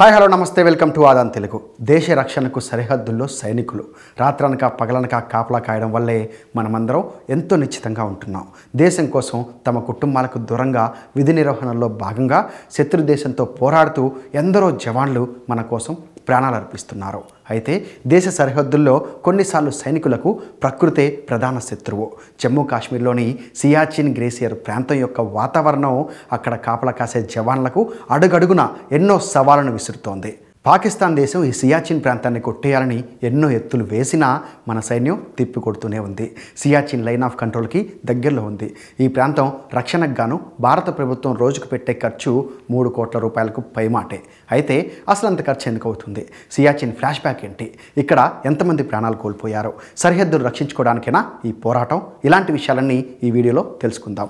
Hi hello నమస్తే welcome to Aadhan Telugu. దేశ రక్షణకు సరిహద్దుల్లో సైనికులు రాత్రనక పగలనక కాపలా కాయడం వల్లే మనమందరం ఎంతో నిశ్చితంగా ఉంటున్నాం. దేశం కోసం తమ కుటుంబాలకు దూరంగా విధి నిర్వహణలో భాగంగా శత్రు దేశంతో పోరాడుతూ ఎందరో జవాన్లు మన కోసం ప్రాణాలు అర్పిస్తున్నారు. అయితే దేశ సరిహద్దుల్లో కొన్నిసార్లు సైనికులకు ప్రకృతే ప్రధాన శత్రువు. జమ్మూ కాశ్మీర్లోని సియాచిన్ గ్లేసియర్ ప్రాంతం యొక్క వాతావరణం అక్కడ కాపలా కాసే జవాన్లకు అడుగడుగునా ఎన్నో సవాళ్లను విసురుతోంది. పాకిస్తాన్ దేశం ఈ సియాచిన్ ప్రాంతాన్ని కొట్టేయాలని ఎన్నో ఎత్తులు వేసినా మన సైన్యం తిప్పికొడుతూనే ఉంది. సియాచిన్ లైన్ ఆఫ్ కంట్రోల్కి దగ్గరలో ఉంది. ఈ ప్రాంతం రక్షణకు గాను భారత ప్రభుత్వం రోజుకు పెట్టే ఖర్చు 3 కోట్ల రూపాయలకు పైమాటే. అయితే అసలు అంత ఖర్చు ఎందుకు అవుతుంది? సియాచిన్ ఫ్లాష్ బ్యాక్ ఏంటి? ఇక్కడ ఎంతమంది ప్రాణాలు కోల్పోయారు? సరిహద్దును రక్షించుకోవడానికైనా ఈ పోరాటం? ఇలాంటి విషయాలన్నీ ఈ వీడియోలో తెలుసుకుందాం.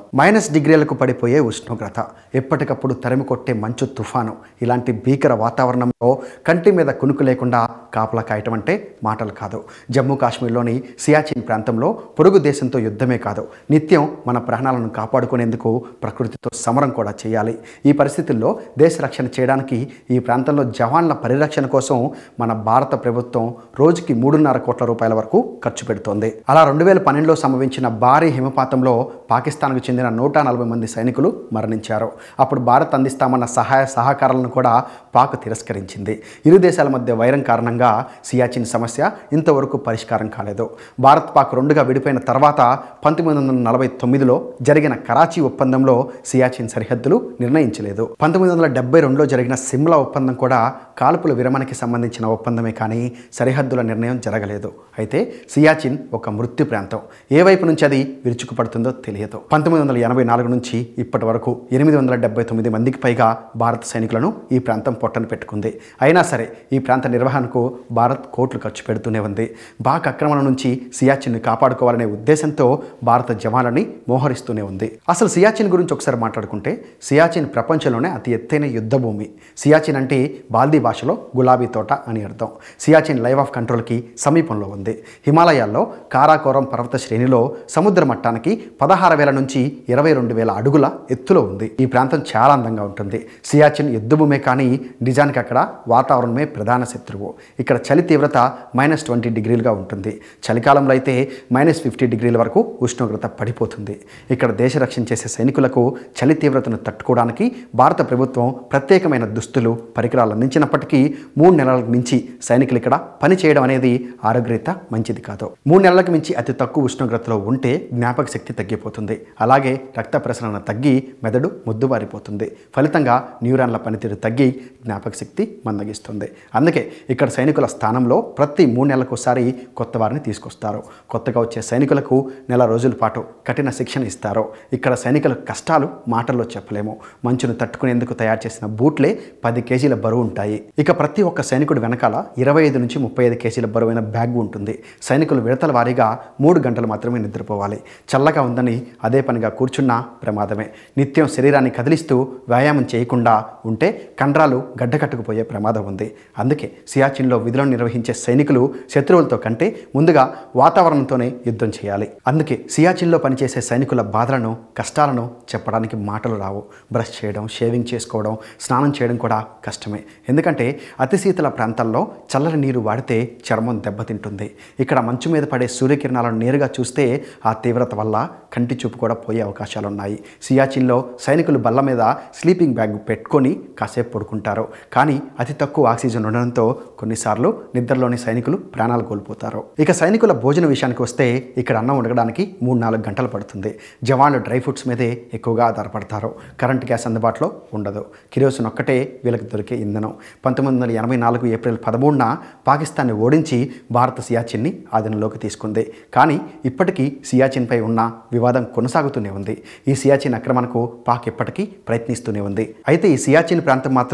-డిగ్రీలకు పడిపోయే ఉష్ణోగ్రత, ఎప్పటికప్పుడు తరిమి కొట్టే మంచు తుఫాను, ఇలాంటి భీకర వాతావరణంలో కంటి మీద కునుకు లేకుండా కాపలా కాయటం అంటే మాటలు కాదు. జమ్మూ కాశ్మీర్లోని సియాచిన్ ప్రాంతంలో పొరుగు దేశంతో యుద్ధమే కాదు, నిత్యం మన ప్రాణాలను కాపాడుకునేందుకు ప్రకృతితో సమరం కూడా చేయాలి. ఈ పరిస్థితుల్లో దేశ రక్షణ చేయడానికి ఈ ప్రాంతంలో జవాన్ల పరిరక్షణ కోసం మన భారత ప్రభుత్వం రోజుకి 3.5 కోట్ల రూపాయల వరకు ఖర్చు పెడుతోంది. అలా 2012లో సంభవించిన భారీ హిమపాతంలో పాకిస్తాన్కు చెందిన 140 మంది సైనికులు మరణించారు. అప్పుడు భారత్ అందిస్తామన్న సహాయ సహకారాలను కూడా పాక్ తిరస్కరించింది. ఇరు దేశాల మధ్య వైరం కారణంగా సియాచిన్ సమస్య ఇంతవరకు పరిష్కారం కాలేదు. భారత్ పాక్ రెండుగా విడిపోయిన తర్వాత 1949లో జరిగిన కరాచీ ఒప్పందంలో సియాచిన్ సరిహద్దులు నిర్ణయించలేదు. 1972లో జరిగిన సిమ్లా ఒప్పందం కూడా కాల్పుల విరమణకి సంబంధించిన ఒప్పందమే కానీ సరిహద్దుల నిర్ణయం జరగలేదు. అయితే సియాచిన్ ఒక మృత్యు ప్రాంతం, ఏ వైపు నుంచి అది విరుచుకుపడుతుందో తెలియదు. 1984 నుంచి ఇప్పటి వరకు 879 మందికి పైగా భారత సైనికులను ఈ ప్రాంతం పొట్టను పెట్టుకుంది. అయినా సరే ఈ ప్రాంత నిర్వహణకు భారత్ కోట్లు ఖర్చు పెడుతూనే ఉంది. పాక్ ఆక్రమణ నుంచి సియాచిన్ను కాపాడుకోవాలనే ఉద్దేశంతో భారత జవాన్లని మోహరిస్తూనే ఉంది. అసలు సియాచిన్ గురించి ఒకసారి మాట్లాడుకుంటే, సియాచిన్ ప్రపంచంలోనే అతి ఎత్తైన యుద్ధ భూమి. సియాచిన్ అంటే బాల్దీ భాషలో గులాబీ తోట అని అర్థం. సియాచిన్ లైన్ ఆఫ్ కంట్రోల్కి సమీపంలో ఉంది. హిమాలయాల్లో కారాకోరం పర్వత శ్రేణిలో సముద్ర మట్టానికి 16,000 నుంచి 22,000 అడుగుల ఎత్తులో ఉంది. ఈ ప్రాంతం చాలా అందంగా ఉంటుంది. సియాచిన్ యుద్ధ భూమే కానీ నిజానికి అక్కడ వాతావరణమే ప్రధాన శత్రువు. ఇక్కడ చలి తీవ్రత -20 డిగ్రీలుగా ఉంటుంది. చలికాలంలో అయితే -50 డిగ్రీల వరకు ఉష్ణోగ్రత పడిపోతుంది. ఇక్కడ దేశ రక్షణ చేసే సైనికులకు చలి తీవ్రతను తట్టుకోవడానికి భారత ప్రభుత్వం ప్రత్యేకమైన దుస్తులు, పరికరాలు అందించినప్పటికీ 3 నెలలకు మించి సైనికులు ఇక్కడ పనిచేయడం అనేది ఆరోగ్యరీత్యా మంచిది కాదు. 3 నెలలకు మించి అతి తక్కువ ఉష్ణోగ్రతలో ఉంటే జ్ఞాపక శక్తి తగ్గిపోతుంది. అలాగే రక్త ప్రసరణ తగ్గి మెదడు మొద్దుబారిపోతుంది. ఫలితంగా న్యూరాన్ల పనితీరు తగ్గి జ్ఞాపక శక్తి మందగిస్తుంది. అందుకే ఇక్కడ సైనికుల స్థానంలో ప్రతి 3 నెలలకోసారి కొత్త వారిని తీసుకొస్తారు. కొత్తగా వచ్చే సైనికులకు 1 నెల రోజుల పాటు కఠిన శిక్షణ ఇస్తారు. ఇక్కడ సైనికుల కష్టాలు మాటల్లో చెప్పలేము. మంచును తట్టుకునేందుకు తయారు చేసిన బూట్లే 10 కేజీల బరువు ఉంటాయి. ఇక ప్రతి ఒక్క సైనికుడు వెనకాల 25 నుంచి 35 కేజీల బరువైన బ్యాగ్ ఉంటుంది. సైనికులు విడతల వారీగా 3 గంటలు మాత్రమే నిద్రపోవాలి. చల్లగా ఉందని అదే పనిగా కూర్చున్నా ప్రమాదమే. నిత్యం శరీరాన్ని కదిలిస్తూ వ్యాయామం చేయకుండా ఉంటే కండరాలు గడ్డకట్టుకుపోయే ప్రమాదం ఉంది. అందుకే సియాచిన్లో విధులను నిర్వహించే సైనికులు శత్రువులతో కంటే ముందుగా వాతావరణంతోనే యుద్ధం చేయాలి. అందుకే సియాచిన్లో పనిచేసే సైనికుల బాధలను, కష్టాలను చెప్పడానికి మాటలు రావు. బ్రష్ చేయడం, షేవింగ్ చేసుకోవడం, స్నానం చేయడం కూడా కష్టమే. ఎందుకంటే అతి శీతల ప్రాంతాల్లో చల్లని నీరు వాడితే చర్మం దెబ్బతింటుంది. ఇక్కడ మంచు మీద పడే సూర్యకిరణాలను నేరుగా చూస్తే ఆ తీవ్రత వల్ల కంటి చూపు కూడా పోయే అవకాశాలున్నాయి. సియాచిన్లో సైనికులు బల్ల మీద స్లీపింగ్ బ్యాగ్ పెట్టుకొని కాసేపు పడుకుంటారు. కానీ అతి తక్కువ ఆక్సిజన్ ఉండడంతో కొన్నిసార్లు నిద్రలోని సైనికులు ప్రాణాలు కోల్పోతారు. ఇక సైనికుల భోజన విషయానికి వస్తే, ఇక్కడ అన్నం ఉండడానికి 3-4 గంటలు పడుతుంది. జవాన్లు డ్రై ఫ్రూట్స్ మీదే ఎక్కువగా ఆధారపడతారు. కరెంట్ గ్యాస్ అందుబాటులో ఉండదు. కిరోసిన్ ఒక్కటే వీళ్ళకి దొరికే ఇంధనం. 1984 ఏప్రిల్ 13న పాకిస్తాన్ని ఓడించి భారత సియాచిన్ని ఆధీనంలోకి తీసుకుంది. కానీ ఇప్పటికీ సియాచిన్పై ఉన్న వివాదం కొనసాగుతూనే ఉంది. ఈ సియాచిన్ ఆక్రమణకు పాక్ ఇప్పటికీ ప్రయత్నిస్తూనే ఉంది. అయితే ఈ సియాచిన్ ప్రాంతం మాత్రం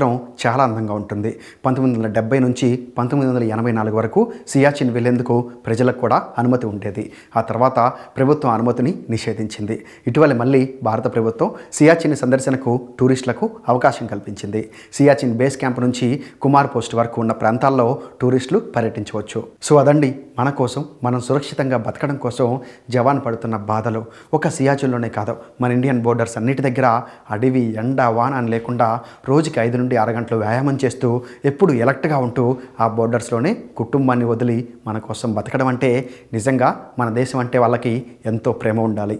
చాలా అందంగా ఉంటుంది. 1970 నుంచి 1984 వరకు సియాచిన్ వెళ్లేందుకు ప్రజలకు కూడా అనుమతి ఉండేది. ఆ తర్వాత ప్రభుత్వం అనుమతిని నిషేధించింది. ఇటీవల మళ్ళీ భారత ప్రభుత్వం సియాచిన్ సందర్శనకు టూరిస్టులకు అవకాశం కల్పించింది. సియాచిన్ బేస్ క్యాంప్ నుంచి కుమార్ పోస్ట్ వరకు ఉన్న ప్రాంతాల్లో టూరిస్టులు పర్యటించవచ్చు. సో అదండి మన కోసం మనం సురక్షితంగా బతకడం కోసం జవాన్ పడుతున్న బాధలు. ఒక సియాచిన్లోనే కాదు, మన ఇండియన్ బోర్డర్స్ అన్నిటి దగ్గర అడవి, ఎండ, వాన అని లేకుండా రోజుకి 5 నుండి 6 గంటలు వ్యాయామం చేస్తూ ఎప్పుడు ఎలక్ట్గా ఉంటూ ఆ బోర్డర్స్లోనే కుటుంబాన్ని వదిలి మన కోసం బతకడం అంటే నిజంగా మన దేశం అంటే వాళ్ళకి ఎంతో ప్రేమ ఉండాలి.